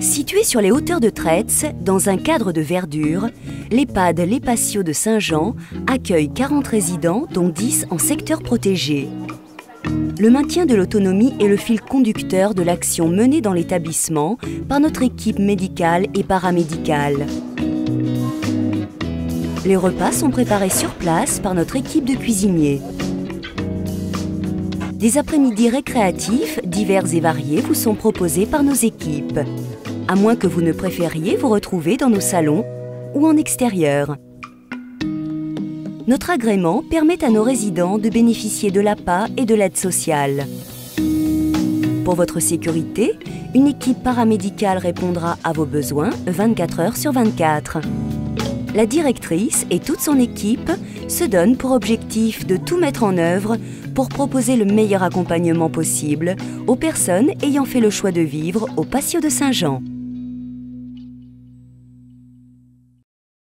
Situés sur les hauteurs de Trets, dans un cadre de verdure, l'EHPAD Les Patios de Saint-Jean accueille 40 résidents, dont 10 en secteur protégé. Le maintien de l'autonomie est le fil conducteur de l'action menée dans l'établissement par notre équipe médicale et paramédicale. Les repas sont préparés sur place par notre équipe de cuisiniers. Des après-midi récréatifs divers et variés vous sont proposés par nos équipes, à moins que vous ne préfériez vous retrouver dans nos salons ou en extérieur. Notre agrément permet à nos résidents de bénéficier de l'APA et de l'aide sociale. Pour votre sécurité, une équipe paramédicale répondra à vos besoins 24 heures sur 24. La directrice et toute son équipe se donnent pour objectif de tout mettre en œuvre pour proposer le meilleur accompagnement possible aux personnes ayant fait le choix de vivre aux Patios de Saint-Jean.